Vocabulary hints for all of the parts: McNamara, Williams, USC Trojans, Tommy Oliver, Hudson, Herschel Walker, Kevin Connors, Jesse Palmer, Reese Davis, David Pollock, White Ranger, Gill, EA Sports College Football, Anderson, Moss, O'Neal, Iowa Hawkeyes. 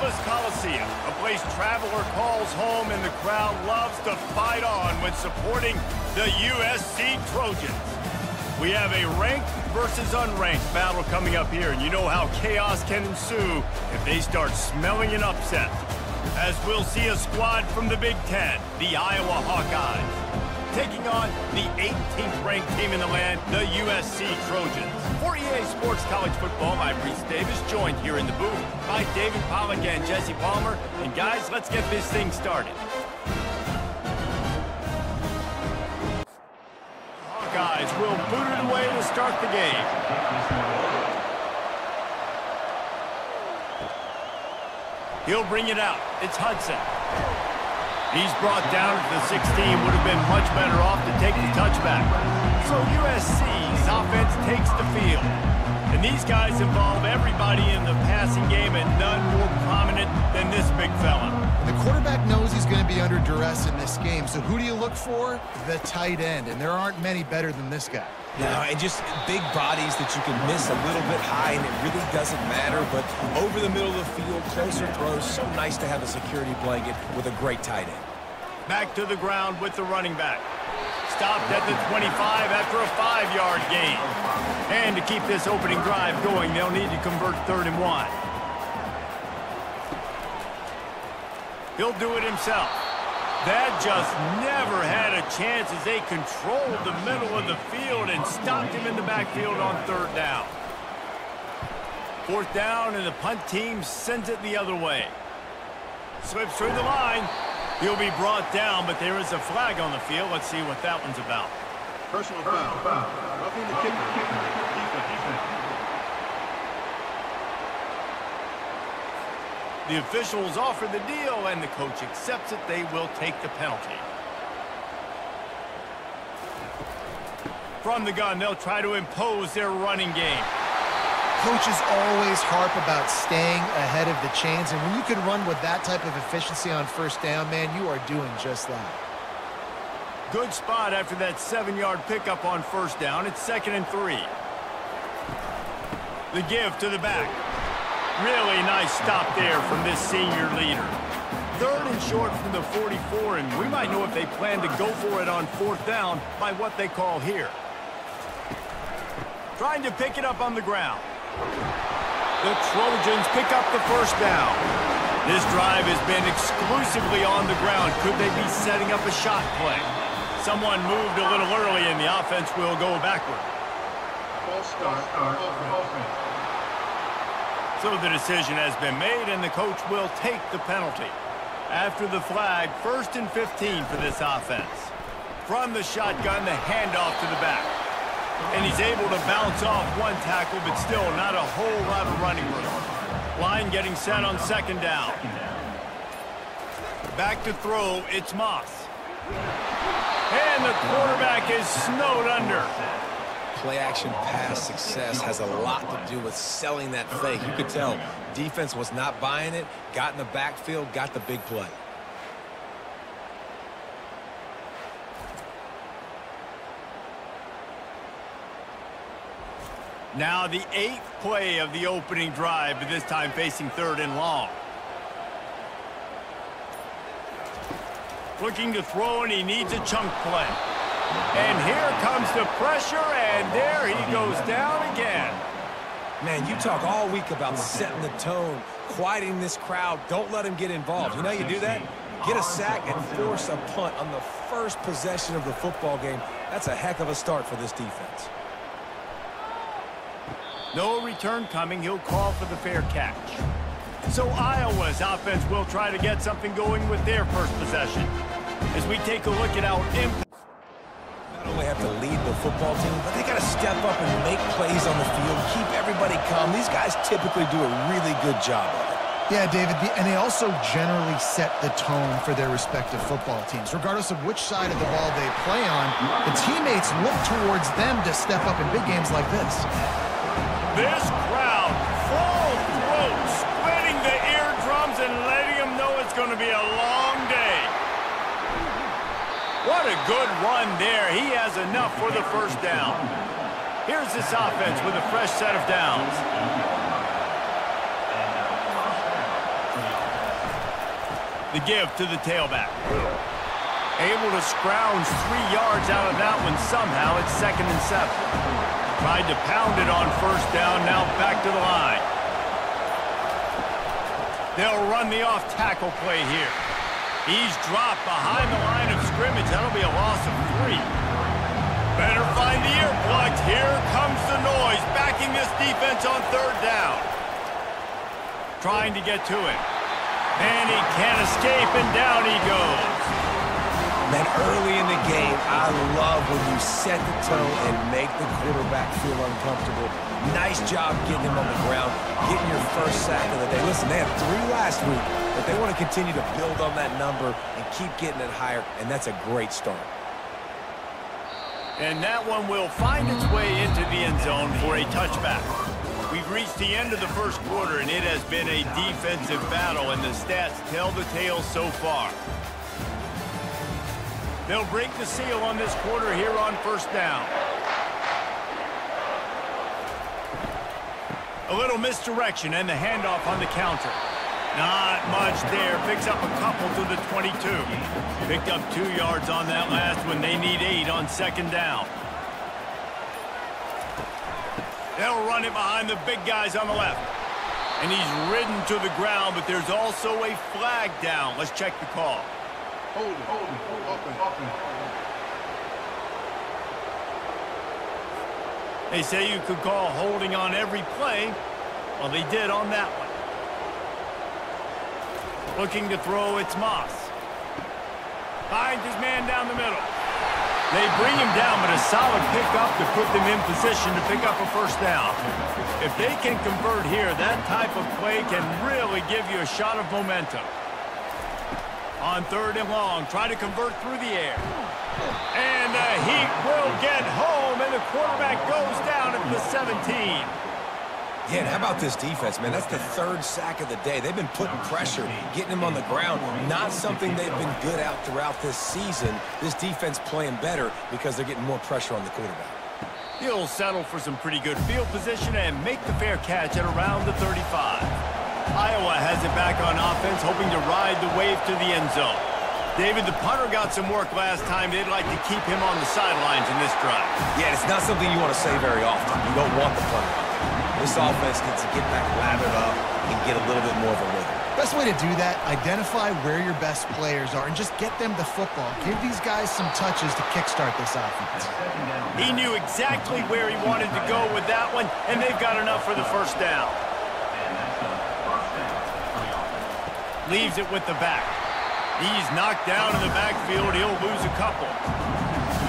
Coliseum, a place traveler calls home and the crowd loves to fight on when supporting the USC Trojans. We have a ranked versus unranked battle coming up here, and you know how chaos can ensue if they start smelling an upset. As we'll see a squad from the Big Ten, the Iowa Hawkeyes, taking on the 18th ranked team in the land, the USC Trojans. For EA Sports College Football, I'm Reese Davis, joined here in the booth by David Pollock and Jesse Palmer. And guys, let's get this thing started. Hawkeyes will boot it away to start the game. He'll bring it out. It's Hudson. He's brought down to the 16, would have been much better off to take the touchback. So USC's offense takes the field. And these guys involve everybody in the passing game and none more prominent than this big fella. The quarterback knows he's going to be under duress in this game. So who do you look for? The tight end. And there aren't many better than this guy. No, and just big bodies that you can miss a little bit high, and it really doesn't matter. But over the middle of the field, closer throws, so nice to have a security blanket with a great tight end. Back to the ground with the running back. Stopped at the 25 after a 5-yard gain. And to keep this opening drive going, they'll need to convert 3rd and 1. He'll do it himself. That just never had a chance as they controlled the middle of the field and stopped him in the backfield on 3rd down. 4th down, and the punt team sends it the other way. Slips through the line. He'll be brought down, but there is a flag on the field. Let's see what that one's about. Personal foul. Roughing the kicker. The officials offer the deal, and the coach accepts it. They will take the penalty. From the gun, they'll try to impose their running game. Coaches always harp about staying ahead of the chains, and when you can run with that type of efficiency on 1st down, man, you are doing just that. Good spot after that 7-yard pickup on 1st down. It's 2nd and 3. The give to the back. Really nice stop there from this senior leader. 3rd and short from the 44, and we might know if they plan to go for it on 4th down by what they call here. Trying to pick it up on the ground. The Trojans pick up the 1st down. This drive has been exclusively on the ground. Could they be setting up a shot play? Someone moved a little early, and the offense will go backward. So the decision has been made, and the coach will take the penalty. After the flag, 1st and 15 for this offense. From the shotgun, the handoff to the back. And he's able to bounce off one tackle, but still not a whole lot of running room. Line getting set on 2nd down. Back to throw, it's Moss. And the quarterback is snowed under. Play-action pass success has a lot to do with selling that fake. You could tell defense was not buying it, got in the backfield, got the big play. Now the 8th play of the opening drive, but this time facing 3rd and long. Looking to throw, and he needs a chunk play. And here comes the pressure, and there he goes down again. Man, you talk all week about setting the tone, quieting this crowd. Don't let them get involved. You know you do that? Get a sack and force a punt on the 1st possession of the football game. That's a heck of a start for this defense. No return coming. He'll call for the fair catch. So Iowa's offense will try to get something going with their 1st possession. As we take a look at our impact. Not only have to lead the football team, but they got to step up and make plays on the field, keep everybody calm. These guys typically do a really good job of it. Yeah, David, and they also generally set the tone for their respective football teams. Regardless of which side of the ball they play on, the teammates look towards them to step up in big games like this. This crowd, full throat, splitting the eardrums and letting them know it's going to be a long day. What a good run there. He has enough for the 1st down. Here's this offense with a fresh set of downs. The give to the tailback. Able to scrounge 3 yards out of that one somehow. It's 2nd and 7. Tried to pound it on first down. Now back to the line. They'll run the off-tackle play here. He's dropped behind the line of scrimmage. That'll be a loss of 3. Better find the ear plugs. Here comes the noise, backing this defense on 3rd down. Trying to get to it. And he can't escape, and down he goes. Man, early in the game, I love when you set the tone and make the quarterback feel uncomfortable. Nice job getting him on the ground, getting your first sack of the day. Listen, they had 3 last week, but they want to continue to build on that number and keep getting it higher, and that's a great start. And that one will find its way into the end zone for a touchback. We've reached the end of the 1st quarter, and it has been a defensive battle, and the stats tell the tale so far. They'll break the seal on this quarter here on 1st down. A little misdirection and the handoff on the counter. Not much there. Picks up a couple to the 22. Picked up 2 yards on that last one. They need 8 on 2nd down. They'll run it behind the big guys on the left. And he's ridden to the ground, but there's also a flag down. Let's check the call. Holding. They say you could call holding on every play. Well, they did on that one. Looking to throw, it's Moss. Finds his man down the middle. They bring him down, but a solid pickup to put them in position to pick up a 1st down. If they can convert here, that type of play can really give you a shot of momentum. On 3rd and long, try to convert through the air. And the Heat will get home, and the quarterback goes down at the 17. Yeah, and how about this defense, man? That's the 3rd sack of the day. They've been putting pressure, getting him on the ground. Not something they've been good at throughout this season. This defense playing better because they're getting more pressure on the quarterback. He'll settle for some pretty good field position and make the fair catch at around the 35. Iowa has it back on offense, hoping to ride the wave to the end zone. David, the punter, got some work last time. They'd like to keep him on the sidelines in this drive. Yeah, it's not something you want to say very often. You don't want the punter. This offense needs to get back lathered up and get a little bit more of a rhythm. Best way to do that, identify where your best players are and just get them the football. Give these guys some touches to kickstart this offense. He knew exactly where he wanted to go with that one, and they've got enough for the 1st down. Leaves it with the back. He's knocked down in the backfield. He'll lose a couple.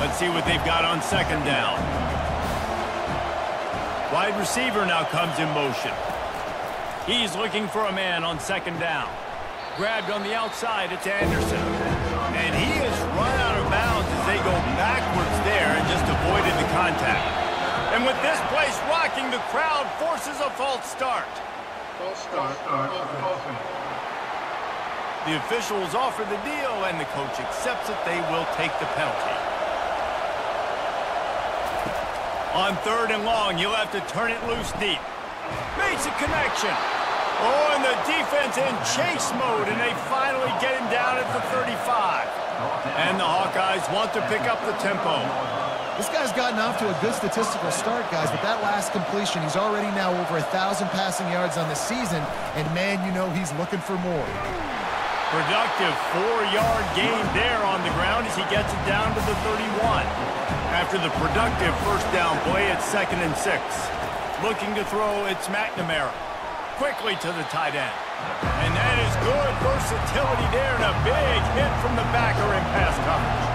Let's see what they've got on 2nd down. Wide receiver now comes in motion. He's looking for a man on 2nd down. Grabbed on the outside. It's Anderson. And he is run out of bounds as they go backwards there and just avoided the contact. And with this place rocking, the crowd forces a false start. False start. The officials offer the deal, and the coach accepts it. They will take the penalty. On 3rd and long, you'll have to turn it loose deep. Makes a connection. Oh, and the defense in chase mode, and they finally get him down at the 35. And the Hawkeyes want to pick up the tempo. This guy's gotten off to a good statistical start, guys, but that last completion, he's already now over 1,000 passing yards on the season, and, man, you know he's looking for more. Productive 4-yard gain there on the ground as he gets it down to the 31. After the productive 1st down play, it's 2nd and 6. Looking to throw, it's McNamara. Quickly to the tight end. And that is good versatility there, and a big hit from the backer in pass coverage.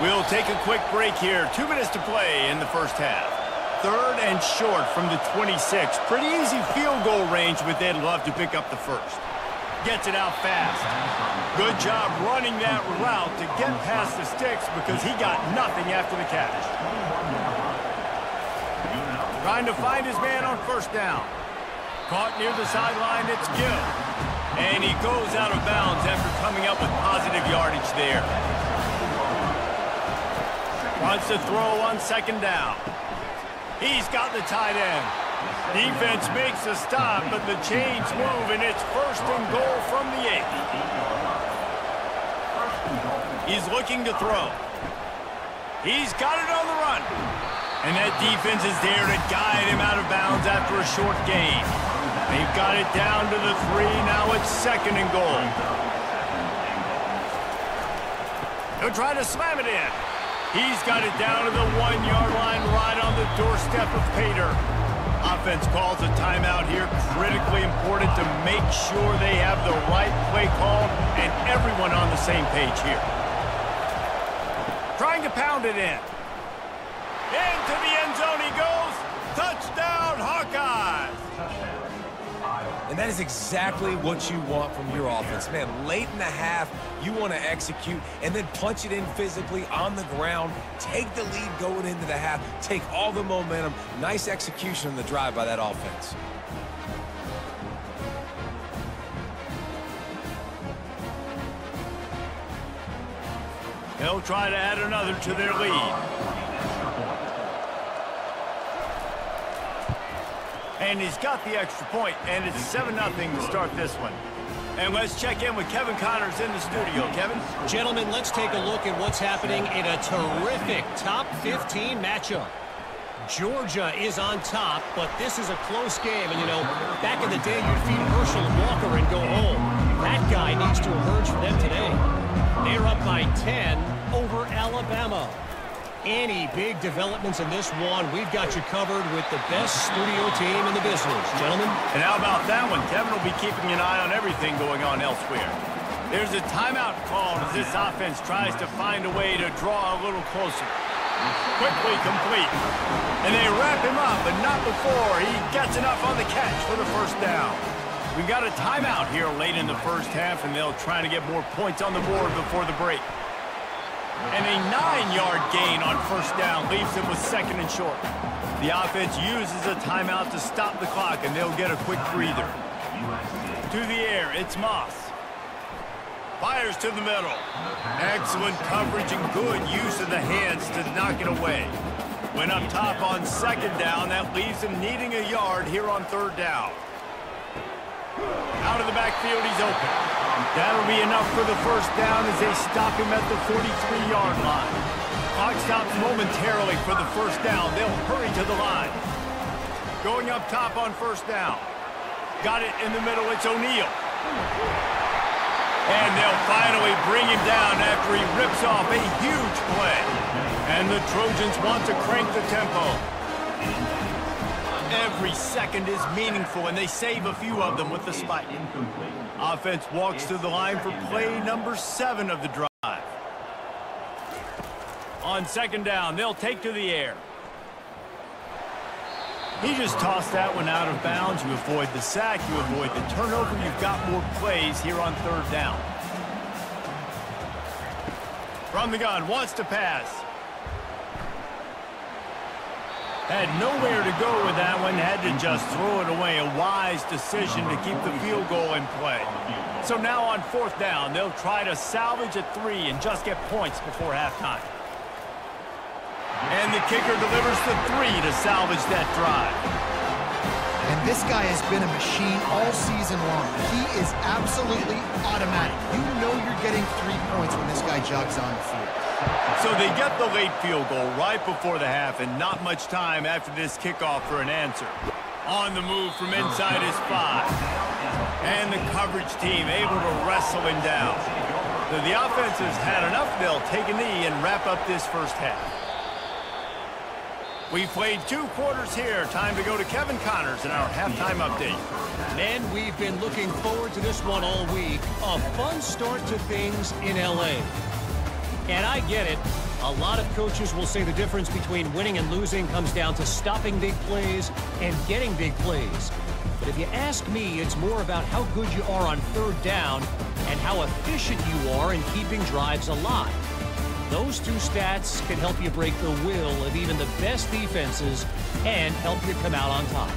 We'll take a quick break here. 2 minutes to play in the 1st half. 3rd and short from the 26. Pretty easy field goal range, but they'd love to pick up the 1st. Gets it out fast. Good job running that route to get past the sticks because he got nothing after the catch. Trying to find his man on 1st down. Caught near the sideline, it's Gill. And he goes out of bounds after coming up with positive yardage there. Wants to throw on 2nd down. He's got the tight end. Defense makes a stop, but the chains move, and it's first and goal from the 8. He's looking to throw. He's got it on the run. And that defense is there to guide him out of bounds after a short gain. They've got it down to the 3. Now it's second and goal. They'll try to slam it in. He's got it down to the 1-yard line, right on the doorstep of Pater. Offense calls a timeout here. Critically important to make sure they have the right play call and everyone on the same page here. Trying to pound it in. Into the end zone he goes. Touchdown, Hawkeyes! And that is exactly what you want from your offense. Man, late in the half, you want to execute and then punch it in physically on the ground. Take the lead going into the half. Take all the momentum. Nice execution on the drive by that offense. They'll try to add another to their lead. And he's got the extra point, and it's 7-0 to start this one. And let's check in with Kevin Connors in the studio. Kevin? Gentlemen, let's take a look at what's happening in a terrific top 15 matchup. Georgia is on top, but this is a close game. And, you know, back in the day, you'd feed Herschel Walker and go home. That guy needs to emerge for them today. They're up by 10 over Alabama. Any big developments in this one, we've got you covered with the best studio team in the business. Gentlemen? And how about that one? Kevin will be keeping an eye on everything going on elsewhere. There's a timeout called as this offense tries to find a way to draw a little closer. Quickly complete. And they wrap him up, but not before he gets enough on the catch for the first down. We've got a timeout here late in the first half, and they'll try to get more points on the board before the break. And a 9-yard gain on first down leaves him with second and short. The offense uses a timeout to stop the clock, and they'll get a quick breather. To the air, it's Moss. Fires to the middle. Excellent coverage and good use of the hands to knock it away. Went up top on second down. That leaves him needing a yard here on third down. Out of the backfield, he's open. That'll be enough for the first down as they stop him at the 43-yard line. Clock stops momentarily for the first down. They'll hurry to the line. Going up top on first down. Got it in the middle. It's O'Neal. And they'll finally bring him down after he rips off a huge play. And the Trojans want to crank the tempo. Every second is meaningful, and they save a few of them with the spike. Offense walks to the line for play number 7 of the drive. On second down, they'll take to the air. He just tossed that one out of bounds. You avoid the sack, you avoid the turnover. You've got more plays here on third down. From the gun, wants to pass. Had nowhere to go with that one. Had to just throw it away. A wise decision to keep the field goal in play. So now on fourth down, they'll try to salvage a 3 and just get points before halftime. And the kicker delivers the 3 to salvage that drive. And this guy has been a machine all season long. He is absolutely automatic. You know you're getting 3 points when this guy jogs on the field. So they get the late field goal right before the half, and not much time after this kickoff for an answer. On the move from inside his 5. And the coverage team able to wrestle him down. So the offense has had enough. They'll take a knee and wrap up this first half. We've played 2 quarters here. Time to go to Kevin Connors in our halftime update. Man, we've been looking forward to this one all week. A fun start to things in L.A. And I get it. A lot of coaches will say the difference between winning and losing comes down to stopping big plays and getting big plays. But if you ask me, it's more about how good you are on third down and how efficient you are in keeping drives alive. Those 2 stats can help you break the will of even the best defenses and help you come out on top.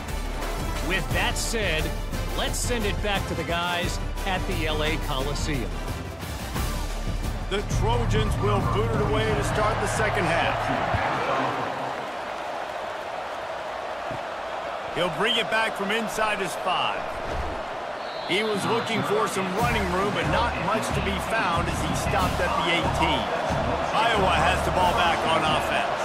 With that said, let's send it back to the guys at the LA Coliseum. The Trojans will boot it away to start the second half. He'll bring it back from inside his 5. He was looking for some running room, but not much to be found as he stopped at the 18. Iowa has the ball back on offense.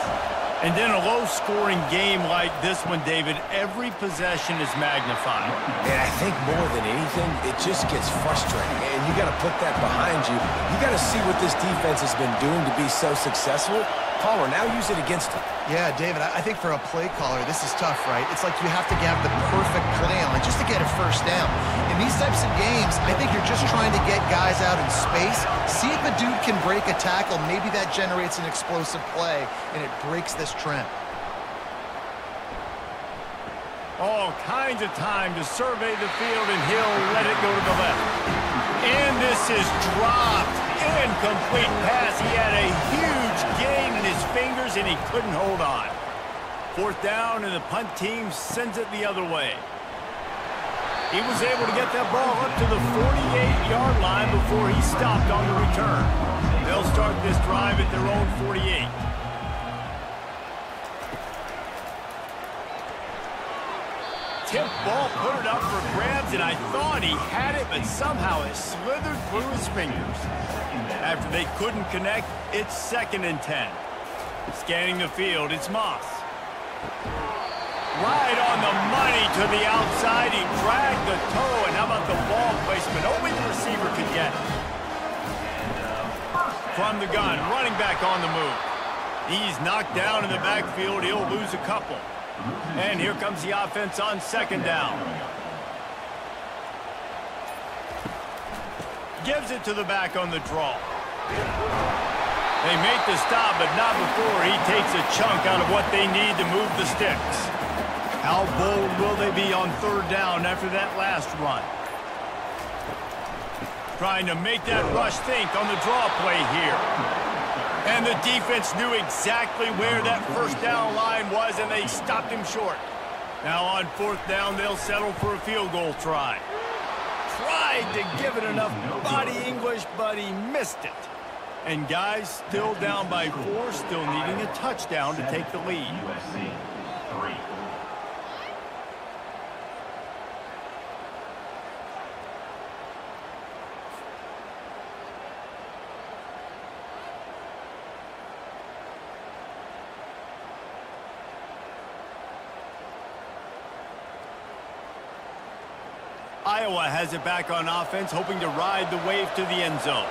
And in a low-scoring game like this one, David, every possession is magnified. And I think more than anything, it just gets frustrating. And you got to put that behind you. You got to see what this defense has been doing to be so successful. Palmer, now use it against him. Yeah, David, I think for a play caller, this is tough, right? It's like you have to have the perfect play on just to get a first down. In these types of games, I think you're just trying to get guys out in space, see if a dude can break a tackle. Maybe that generates an explosive play, and it breaks this trend. All kinds of time to survey the field, and he'll let it go to the left. And this is dropped. Incomplete pass. He had a huge gain in his fingers, and he couldn't hold on. Fourth down, and the punt team sends it the other way. He was able to get that ball up to the 48-yard line before he stopped on the return. They'll start this drive at their own 48. Tip ball put it up for grabs, and I thought he had it, but somehow it slithered through his fingers. After they couldn't connect, it's 2nd and 10. Scanning the field, it's Moss. Right on the money to the outside. He dragged the toe, and how about the ball placement? Only the receiver could get it. From the gun, running back on the move. He's knocked down in the backfield. He'll lose a couple. And here comes the offense on 2nd down. Gives it to the back on the draw. They make the stop, but not before he takes a chunk out of what they need to move the sticks. How bold will they be on 3rd down after that last run? Trying to make that rush think on the draw play here. And the defense knew exactly where that first down line was, and they stopped him short. Now on 4th down, they'll settle for a field goal try. Tried to give it enough body English, but he missed it. And guys, still down by 4, still needing a touchdown to take the lead. USC 3. Iowa has it back on offense, hoping to ride the wave to the end zone.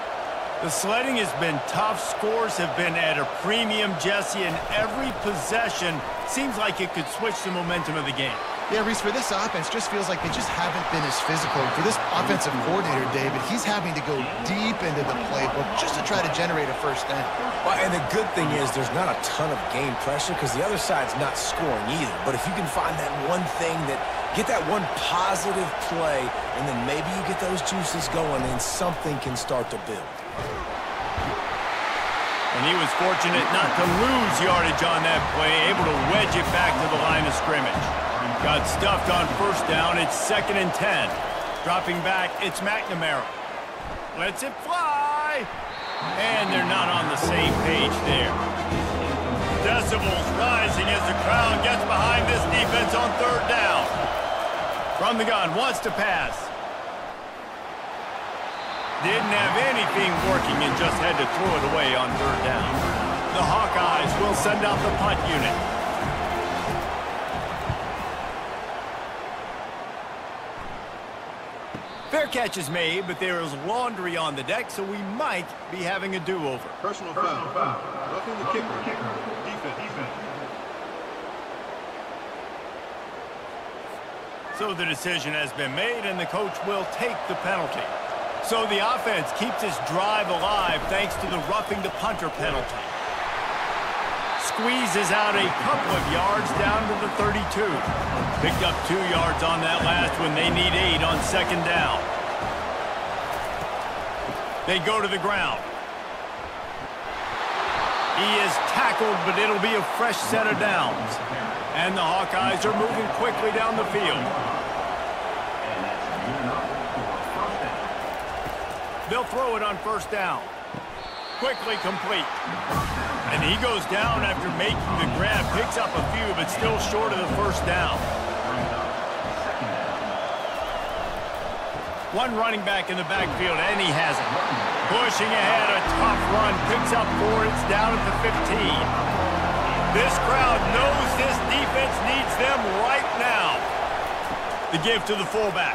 The sledding has been tough. Scores have been at a premium, Jesse, and every possession seems like it could switch the momentum of the game. Yeah, Reese, for this offense, just feels like they just haven't been as physical. For this offensive coordinator, David, he's having to go deep into the playbook just to try to generate a first down. Well, and the good thing is there's not a ton of game pressure because the other side's not scoring either. But if you can find that one thing that get that one positive play, and then maybe you get those juices going, and something can start to build. And he was fortunate not to lose yardage on that play, able to wedge it back to the line of scrimmage. Got stuffed on 1st down. It's 2nd and 10. Dropping back, it's McNamara. Lets it fly. And they're not on the same page there. Decibels rising as the crowd gets behind this defense on 3rd down. From the gun, wants to pass. Didn't have anything working and just had to throw it away on 3rd down. The Hawkeyes will send out the punt unit. Fair catch is made, but there is laundry on the deck, so we might be having a do-over. Personal foul. Roughing the kicker. Defense. So the decision has been made, and the coach will take the penalty. So the offense keeps its drive alive thanks to the roughing the punter penalty. Squeezes out a couple of yards down to the 32. Picked up 2 yards on that last one. They need 8 on 2nd down. They go to the ground. He is tackled, but it'll be a fresh set of downs. And the Hawkeyes are moving quickly down the field. They'll throw it on 1st down. Quickly complete. And he goes down after making the grab. Picks up a few, but still short of the 1st down. One running back in the backfield, and he has it. Pushing ahead, a tough run. Picks up four. It's down at the 15. This crowd knows this defense needs them right now. The give to the fullback.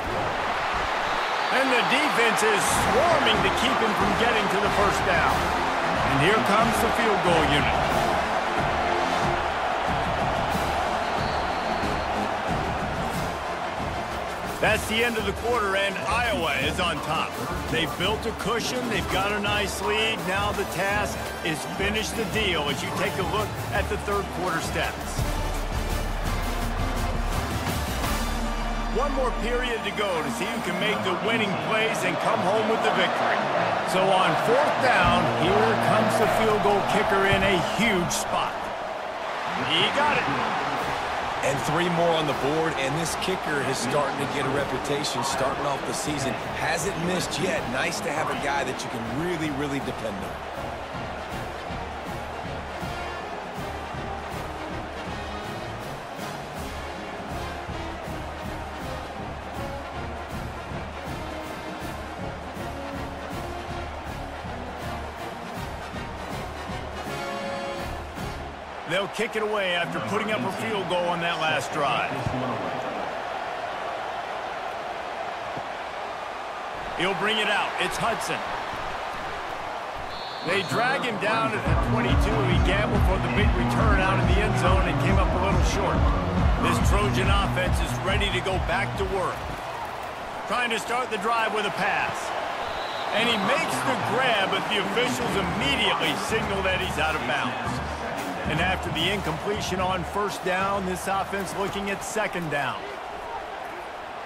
And the defense is swarming to keep him from getting to the first down. And here comes the field goal unit. That's the end of the quarter, and Iowa is on top. They've built a cushion. They've got a nice lead. Now the task is finish the deal as you take a look at the third quarter stats. One more period to go to see who can make the winning plays and come home with the victory. So on fourth down, here comes the field goal kicker in a huge spot. He got it. And three more on the board, and this kicker is starting to get a reputation starting off the season. Hasn't missed yet. Nice to have a guy that you can really, depend on. They'll kick it away after putting up a field goal on that last drive. He'll bring it out. It's Hudson. They drag him down at the 22. He gambled for the big return out in the end zone and came up a little short. This Trojan offense is ready to go back to work. Trying to start the drive with a pass. And he makes the grab, but the officials immediately signal that he's out of bounds. And after the incompletion on first down, this offense looking at second down.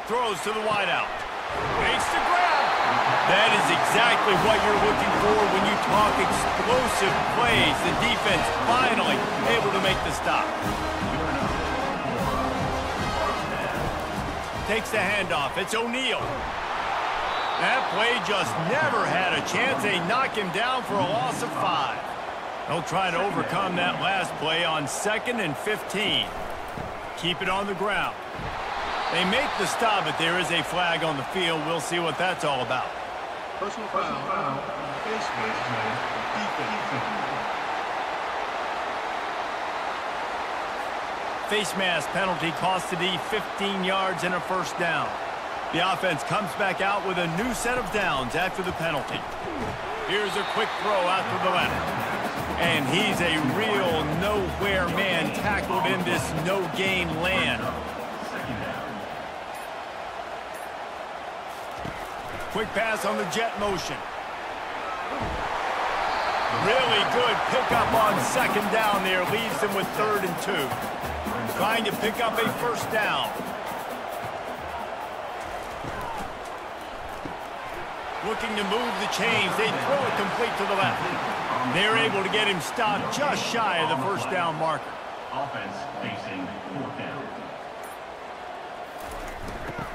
Throws to the wideout. Makes the grab. That is exactly what you're looking for when you talk explosive plays. The defense finally able to make the stop. Takes the handoff. It's O'Neal. That play just never had a chance. They knock him down for a loss of 5. They'll try to overcome that last play on second and 15. Keep it on the ground. They make the stop, but there is a flag on the field. We'll see what that's all about. Personal foul. Face mask penalty cost the D 15 yards and a first down. The offense comes back out with a new set of downs after the penalty. Here's a quick throw out to the left. And he's a real nowhere man tackled in this no-gain land. Quick pass on the jet motion. Really good pickup on second down there. Leaves him with 3rd and 2. Trying to pick up a first down. Looking to move the chains. They throw it complete to the left. They're able to get him stopped just shy of the first down marker. Offense facing 4th down.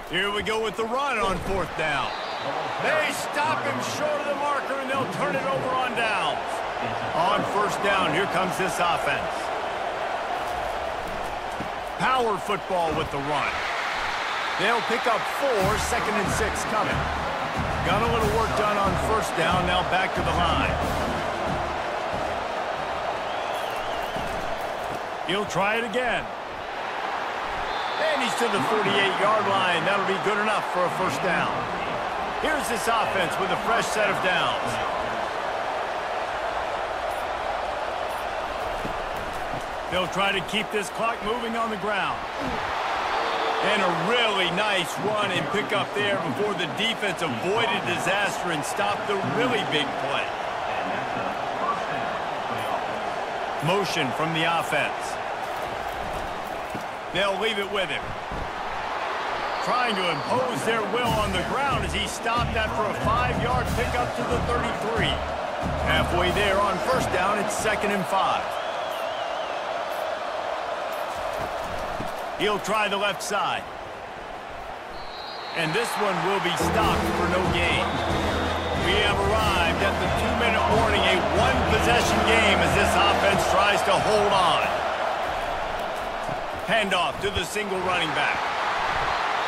Here we go with the run on 4th down. They stop him short of the marker, and they'll turn it over on downs. On first down, here comes this offense. Power football with the run. They'll pick up 4, 2nd and 6 coming. Got a little work done on first down, now back to the line. He'll try it again. And he's to the 48-yard line. That'll be good enough for a first down. Here's this offense with a fresh set of downs. They'll try to keep this clock moving on the ground. And a really nice run and pick up there before the defense avoided disaster and stopped the really big play. Motion from the offense. They'll leave it with him. Trying to impose their will on the ground as he stopped after a 5-yard pickup to the 33. Halfway there on first down, it's 2nd and 5. He'll try the left side. And this one will be stopped for no gain. We have arrived at the 2-minute warning, a one-possession game as this offense tries to hold on. Handoff to the single running back.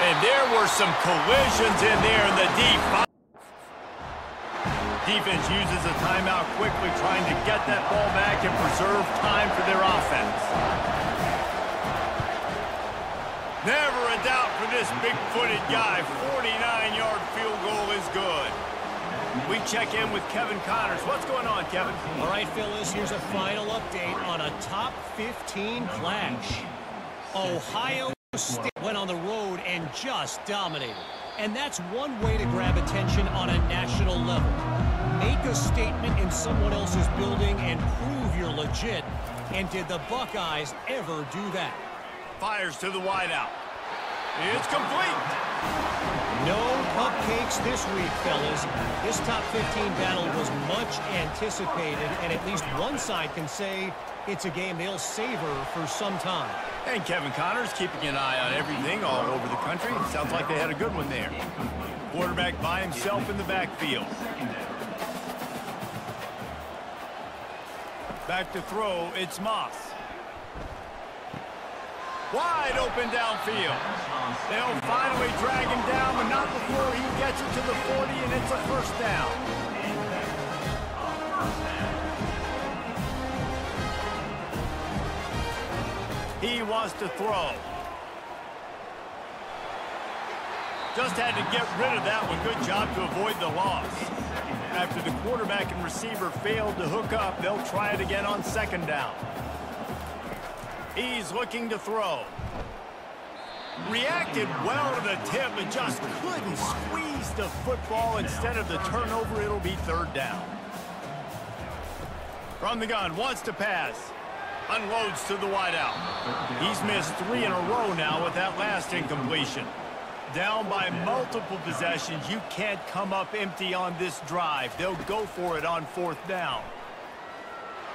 And there were some collisions in there, and the D defense uses a timeout quickly, trying to get that ball back and preserve time for their offense. Never a doubt for this big-footed guy. 49-yard field goal is good. We check in with Kevin Connors. What's going on, Kevin? All right, Phyllis, here's a final update on a top 15 clash. Ohio State went on the road and just dominated. And that's one way to grab attention on a national level. Make a statement in someone else's building and prove you're legit. And did the Buckeyes ever do that? Fires to the wideout. It's complete. No cupcakes this week, fellas. This top 15 battle was much anticipated, and at least one side can say it's a game they'll savor for some time. And Kevin Connors keeping an eye on everything all over the country. Sounds like they had a good one there. Quarterback by himself in the backfield. Back to throw, it's Moss. Wide open downfield. They'll finally drag him down, but not before he gets it to the 40, and it's a first down. He wants to throw. Just had to get rid of that one. Good job to avoid the loss. After the quarterback and receiver failed to hook up, they'll try it again on second down. He's looking to throw. Reacted well to the tip, but just couldn't squeeze the football. Instead of the turnover, it'll be third down. From the gun, wants to pass. Unloads to the wideout. He's missed three in a row now with that last incompletion. Down by multiple possessions, you can't come up empty on this drive. They'll go for it on fourth down.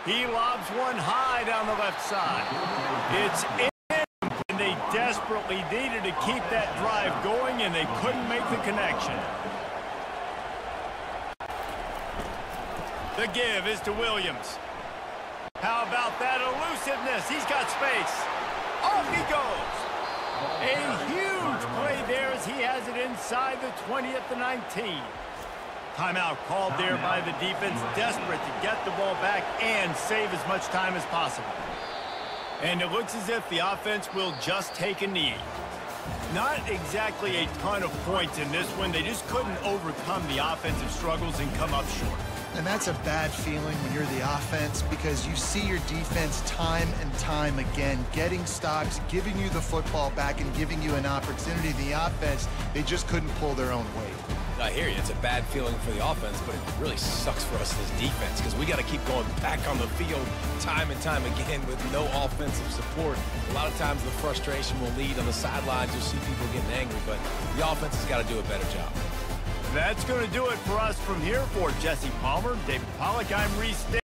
He lobs one high down the left side. It's in. They desperately needed to keep that drive going, and they couldn't make the connection. The give is to Williams. How about that elusiveness? He's got space. Off he goes. A huge play there as he has it inside the 20 at the 19. Timeout called there by the defense, desperate to get the ball back and save as much time as possible. And it looks as if the offense will just take a knee. Not exactly a ton of points in this one. They just couldn't overcome the offensive struggles and come up short. And that's a bad feeling when you're the offense, because you see your defense time and time again getting stops, giving you the football back, and giving you an opportunity. The offense, they just couldn't pull their own weight. I hear you. It's a bad feeling for the offense, but it really sucks for us as defense, because we got to keep going back on the field time and time again with no offensive support. A lot of times the frustration will lead on the sidelines. You'll see people getting angry, but the offense has got to do a better job. That's going to do it for us from here. For Jesse Palmer, David Pollock, I'm Reese Davis.